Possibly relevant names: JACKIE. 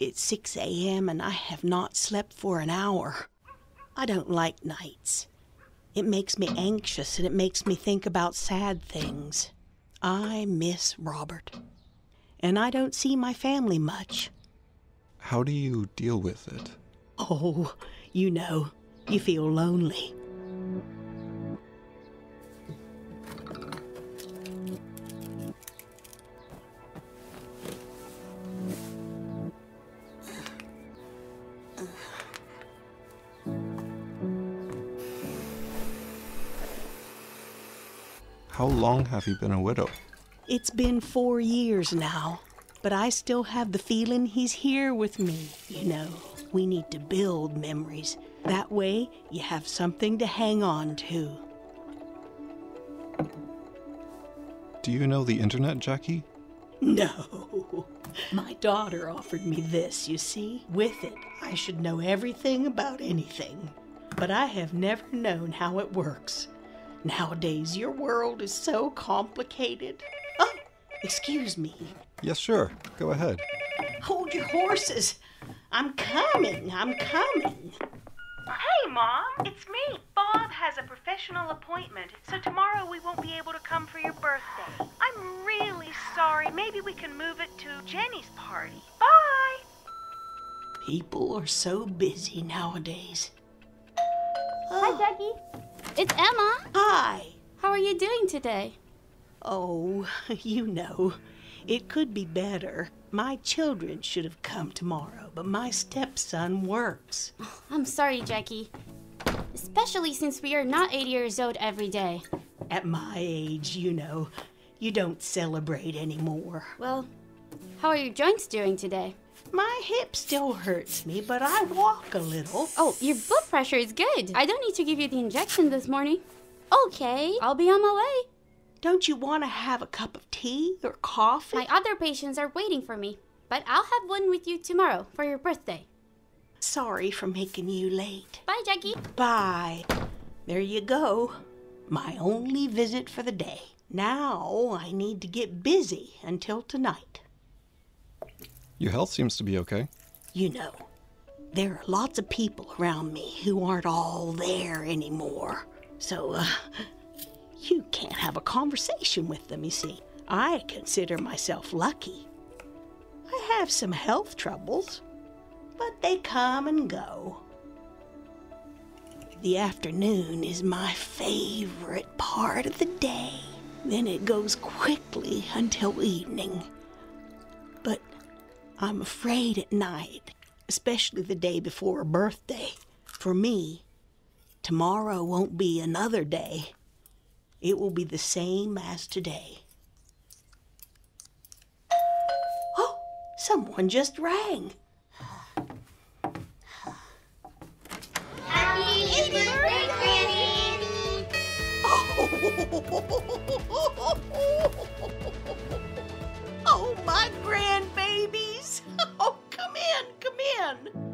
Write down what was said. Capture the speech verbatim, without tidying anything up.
It's six A M and I have not slept for an hour. I don't like nights. It makes me anxious and it makes me think about sad things. I miss Robert. And I don't see my family much. How do you deal with it? Oh, you know, you feel lonely. How long have you been a widow? It's been four years now, but I still have the feeling he's here with me. You know, we need to build memories. That way, you have something to hang on to. Do you know the internet, Jackie? No. My daughter offered me this, you see. With it, I should know everything about anything. But I have never known how it works. Nowadays, your world is so complicated. Oh, excuse me. Yes, sure. Go ahead. Hold your horses. I'm coming. I'm coming. Hey, Mom. It's me. Bob has a professional appointment, so tomorrow we won't be able to come for your birthday. I'm really sorry. Maybe we can move it to Jenny's party. Bye. People are so busy nowadays. Oh. Hi, Jackie. It's Emma. Hi. How are you doing today? Oh, you know, it could be better. My children should have come tomorrow, but my stepson works. I'm sorry, Jackie. Especially since we are not eighty years old every day. At my age, you know, you don't celebrate anymore. Well, how are your joints doing today? My hip still hurts me, but I walk a little. Oh, your blood pressure is good. I don't need to give you the injection this morning. Okay, I'll be on my way. Don't you want to have a cup of tea or coffee? My other patients are waiting for me, but I'll have one with you tomorrow for your birthday. Sorry for making you late. Bye, Jackie. Bye. There you go. My only visit for the day. Now I need to get busy until tonight. Your health seems to be okay. You know, there are lots of people around me who aren't all there anymore. So, uh, you can't have a conversation with them, you see. I consider myself lucky. I have some health troubles, but they come and go. The afternoon is my favorite part of the day. Then it goes quickly until evening. But I'm afraid at night, especially the day before a birthday. For me, tomorrow won't be another day. It will be the same as today. Oh, someone just rang. Happy birthday, Granny! Oh, my grandbabies! Oh, come in, come in!